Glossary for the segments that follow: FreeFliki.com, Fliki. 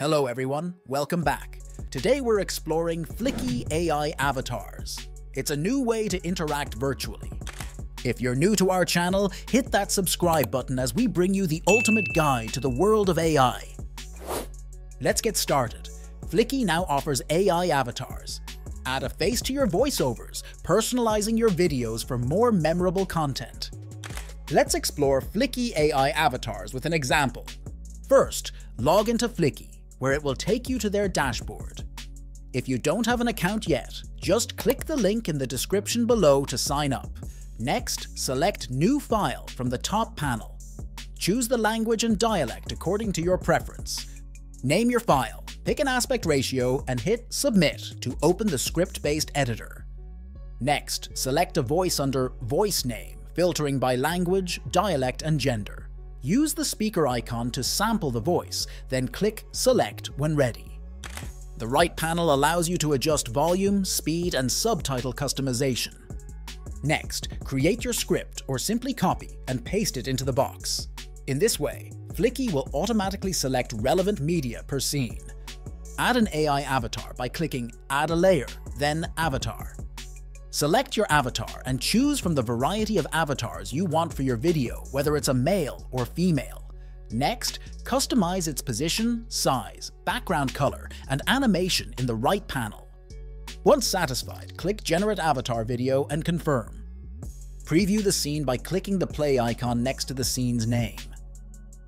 Hello everyone, welcome back. Today we're exploring Fliki AI avatars. It's a new way to interact virtually. If you're new to our channel, hit that subscribe button as we bring you the ultimate guide to the world of AI. Let's get started. Fliki now offers AI avatars. Add a face to your voiceovers, personalizing your videos for more memorable content. Let's explore Fliki AI avatars with an example. First, log into Fliki, where it will take you to their dashboard. If you don't have an account yet, just click the link in the description below to sign up. Next, select New File from the top panel. Choose the language and dialect according to your preference. Name your file, pick an aspect ratio, and hit Submit to open the script-based editor. Next, select a voice under Voice Name, filtering by language, dialect, and gender. Use the speaker icon to sample the voice, then click Select when ready. The right panel allows you to adjust volume, speed, and subtitle customization. Next, create your script or simply copy and paste it into the box. In this way, Fliki will automatically select relevant media per scene. Add an AI avatar by clicking Add a Layer, then Avatar. Select your avatar and choose from the variety of avatars you want for your video, whether it's a male or female. Next, customize its position, size, background color, and animation in the right panel. Once satisfied, click Generate Avatar Video and confirm. Preview the scene by clicking the play icon next to the scene's name.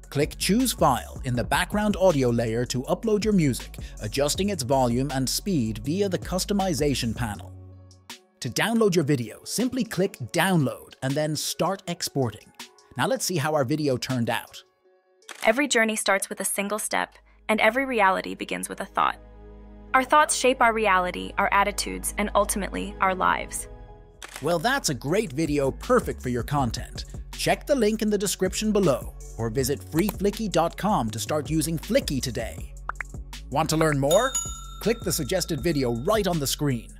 Click Choose File in the background audio layer to upload your music, adjusting its volume and speed via the customization panel. To download your video, simply click Download and then Start Exporting. Now let's see how our video turned out. Every journey starts with a single step, and every reality begins with a thought. Our thoughts shape our reality, our attitudes, and ultimately our lives. Well, that's a great video perfect for your content. Check the link in the description below or visit FreeFliki.com to start using Fliki today. Want to learn more? Click the suggested video right on the screen.